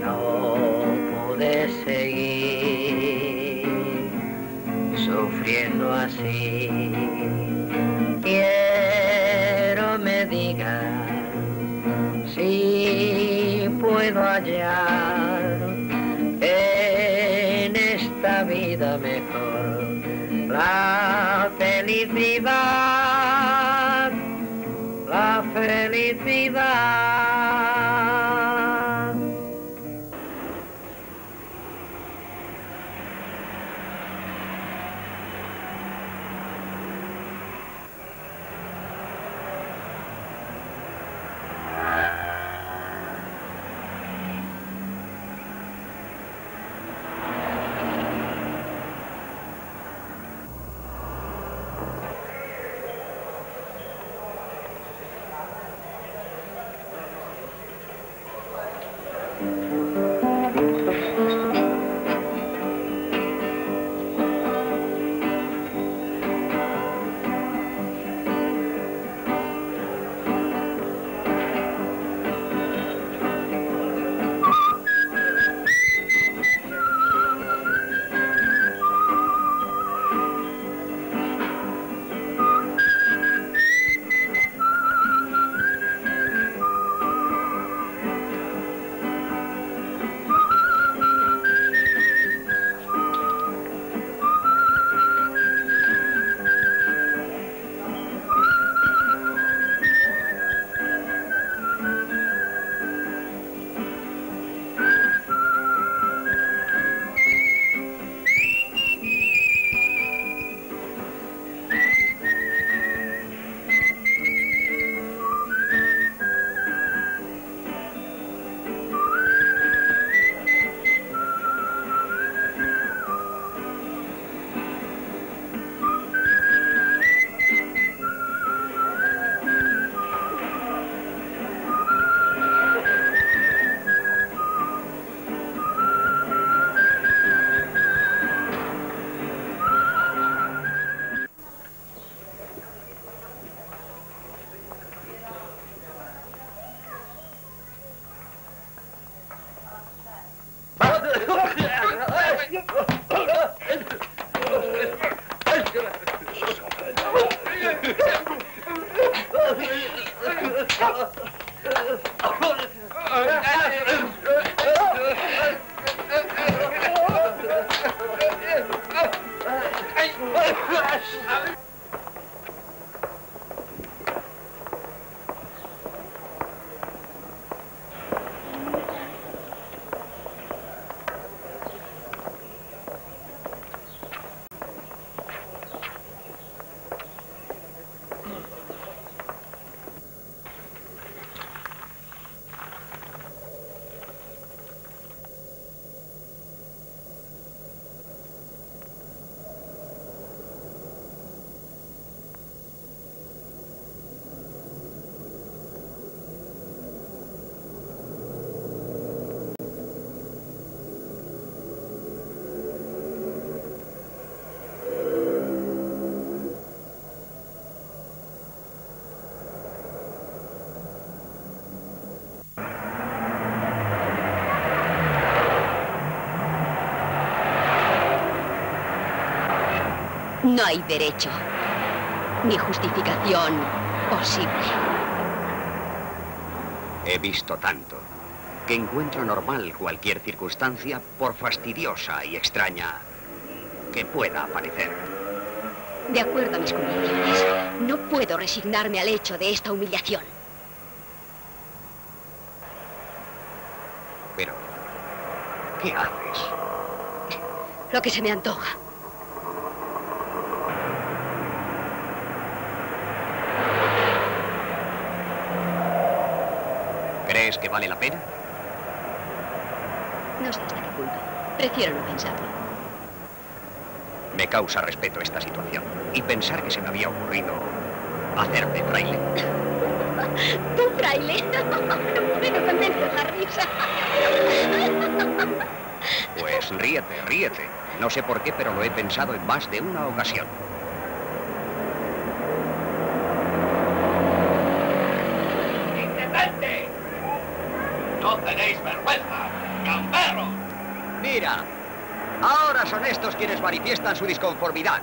no pude seguir sufriendo así. Quiero me digan si puedo hallar en esta vida mejor la felicidad, la felicidad. No hay derecho, ni justificación posible. He visto tanto, que encuentro normal cualquier circunstancia, por fastidiosa y extraña que pueda aparecer. De acuerdo a mis convicciones, no puedo resignarme al hecho de esta humillación. Pero, ¿qué haces? Lo que se me antoja. ¿Crees que vale la pena? No sé hasta qué punto. Prefiero no pensarlo. Me causa respeto esta situación. Y pensar que se me había ocurrido hacerme fraile. ¿Tú fraile? No puedo contener la risa. Pues ríete, ríete. No sé por qué, pero lo he pensado en más de una ocasión. tenéis vergüenza, gamberros. Mira, ahora son estos quienes manifiestan su disconformidad.